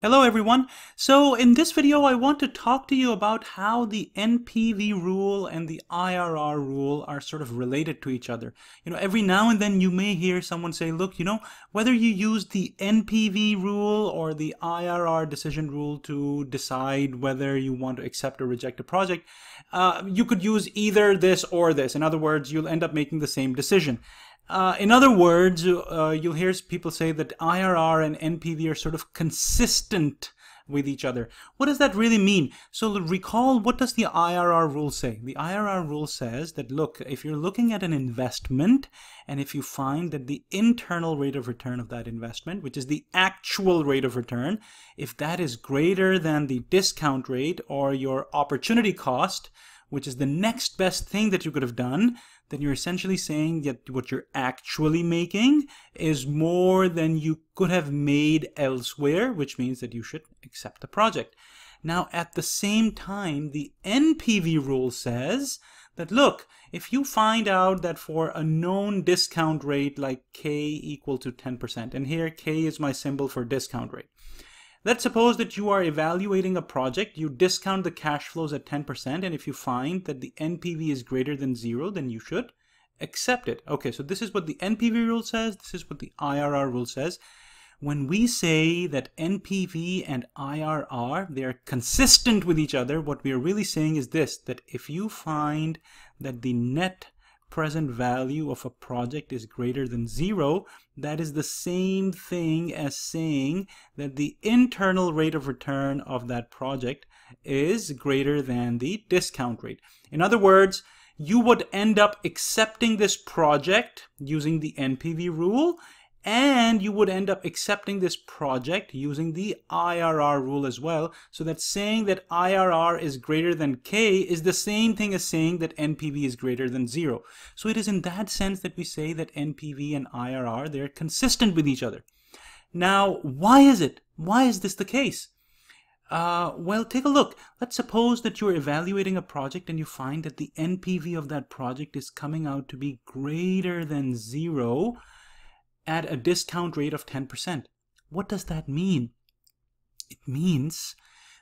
Hello everyone. So in this video, I want to talk to you about how the NPV rule and the IRR rule are sort of related to each other. You know, every now and then you may hear someone say, look, you know, whether you use the NPV rule or the IRR decision rule to decide whether you want to accept or reject a project, you could use either this or this. In other words, you'll end up making the same decision. In other words, you'll hear people say that IRR and NPV are sort of consistent with each other. What does that really mean? So recall, what does the IRR rule say? The IRR rule says that, look, if you're looking at an investment and if you find that the internal rate of return of that investment, which is the actual rate of return, if that is greater than the discount rate or your opportunity cost, which is the next best thing that you could have done, then you're essentially saying that what you're actually making is more than you could have made elsewhere, which means that you should accept the project. Now, at the same time, the NPV rule says that, look, if you find out that for a known discount rate like K equal to 10%, and here K is my symbol for discount rate. Let's suppose that you are evaluating a project, you discount the cash flows at 10%, and if you find that the NPV is greater than zero, then you should accept it. Okay, so this is what the NPV rule says, this is what the IRR rule says. When we say that NPV and IRR, they are consistent with each other, what we are really saying is this, that if you find that the net present value of a project is greater than zero, that is the same thing as saying that the internal rate of return of that project is greater than the discount rate. In other words, you would end up accepting this project using the NPV rule, and you would end up accepting this project using the IRR rule as well. So that saying that IRR is greater than K is the same thing as saying that NPV is greater than zero. So it is in that sense that we say that NPV and IRR, they're consistent with each other. Now, why is it? Why is this the case? Well, take a look. Let's suppose that you're evaluating a project and you find that the NPV of that project is coming out to be greater than zero at a discount rate of 10%. What does that mean? It means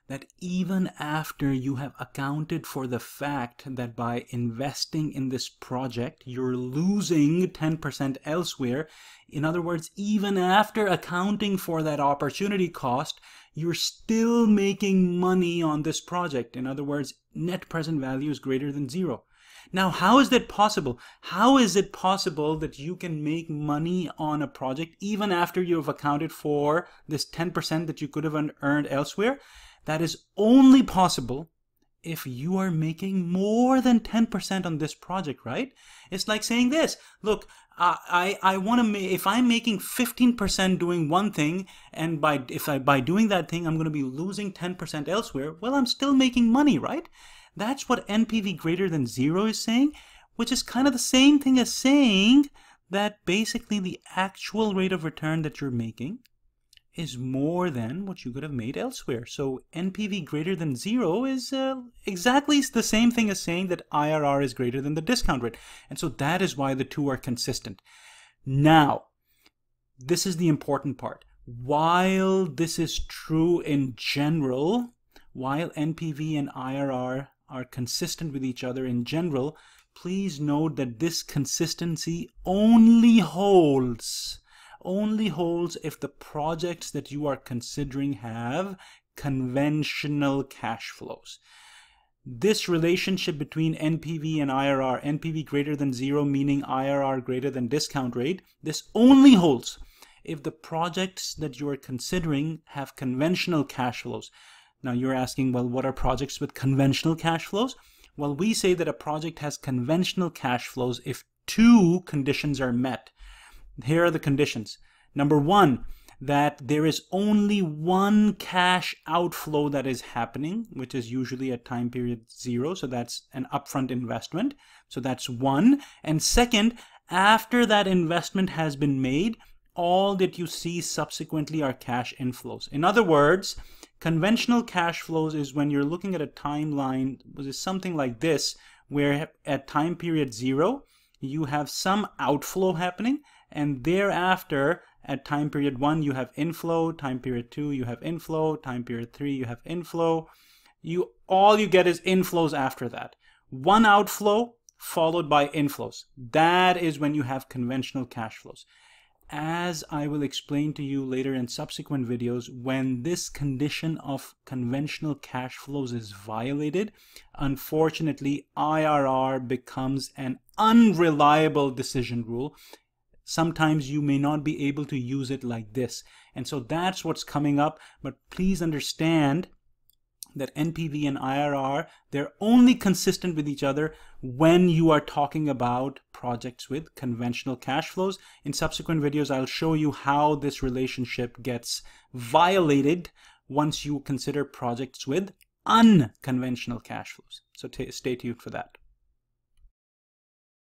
that even after you have accounted for the fact that by investing in this project, you're losing 10% elsewhere. In other words, even after accounting for that opportunity cost, you're still making money on this project. In other words, net present value is greater than zero. Now, how is that possible? How is it possible that you can make money on a project even after you have accounted for this 10% that you could have earned elsewhere? That is only possible if you are making more than 10% on this project, right? It's like saying this, look, I want to make, if I'm making 15% doing one thing, and by doing that thing, I'm going to be losing 10% elsewhere, well, I'm still making money, right? That's what NPV greater than zero is saying, which is kind of the same thing as saying that basically the actual rate of return that you're making is more than what you could have made elsewhere. So NPV greater than zero is exactly the same thing as saying that IRR is greater than the discount rate. And so that is why the two are consistent. Now, this is the important part. While this is true in general, while NPV and IRR are consistent with each other in general, please note that this consistency only holds if the projects that you are considering have conventional cash flows. This relationship between NPV and IRR, NPV greater than zero meaning IRR greater than discount rate, this only holds if the projects that you are considering have conventional cash flows. Now you're asking, well, what are projects with conventional cash flows? Well, we say that a project has conventional cash flows if two conditions are met. Here are the conditions. Number one, that there is only one cash outflow that is happening, which is usually at time period zero. So that's an upfront investment. So that's one. And second, after that investment has been made, all that you see subsequently are cash inflows. In other words, conventional cash flows is when you're looking at a timeline, which is something like this, where at time period zero, you have some outflow happening, and thereafter, At time period 1, you have inflow. Time period 2, you have inflow. Time period 3, you have inflow. All you get is inflows after that. One outflow followed by inflows. That is when you have conventional cash flows. As I will explain to you later in subsequent videos, when this condition of conventional cash flows is violated, unfortunately, IRR becomes an unreliable decision rule. Sometimes you may not be able to use it like this. And so that's what's coming up. But please understand that NPV and IRR, they're only consistent with each other when you are talking about projects with conventional cash flows. In subsequent videos, I'll show you how this relationship gets violated once you consider projects with unconventional cash flows. So stay tuned for that.